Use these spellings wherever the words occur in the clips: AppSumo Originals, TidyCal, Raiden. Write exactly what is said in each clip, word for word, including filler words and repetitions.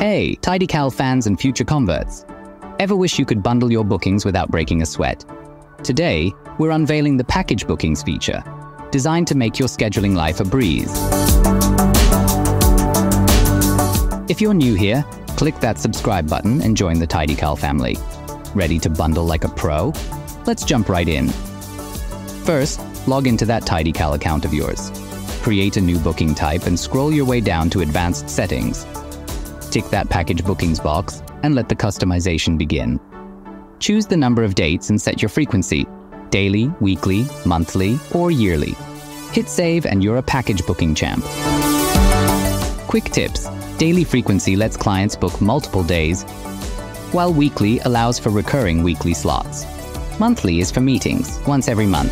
Hey, TidyCal fans and future converts! Ever wish you could bundle your bookings without breaking a sweat? Today, we're unveiling the Package Bookings feature, designed to make your scheduling life a breeze. If you're new here, click that subscribe button and join the TidyCal family. Ready to bundle like a pro? Let's jump right in. First, log into that TidyCal account of yours. Create a new booking type and scroll your way down to Advanced Settings. Tick that Package Bookings box and let the customization begin. Choose the number of dates and set your frequency, daily, weekly, monthly, or yearly. Hit save and you're a package booking champ. Quick tips: daily frequency lets clients book multiple days, while weekly allows for recurring weekly slots. Monthly is for meetings, once every month.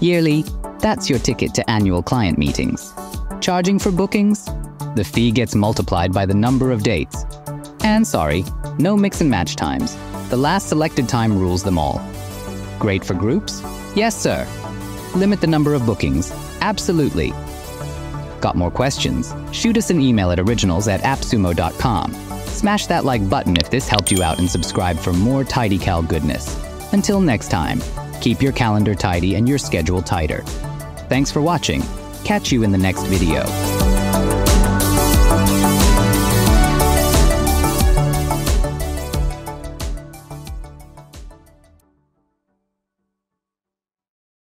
Yearly, that's your ticket to annual client meetings. Charging for bookings? The fee gets multiplied by the number of dates. And sorry, no mix and match times. The last selected time rules them all. Great for groups? Yes, sir. Limit the number of bookings? Absolutely. Got more questions? Shoot us an email at originals at appsumo dot com. Smash that like button if this helped you out and subscribe for more TidyCal goodness. Until next time, keep your calendar tidy and your schedule tighter. Thanks for watching. Catch you in the next video.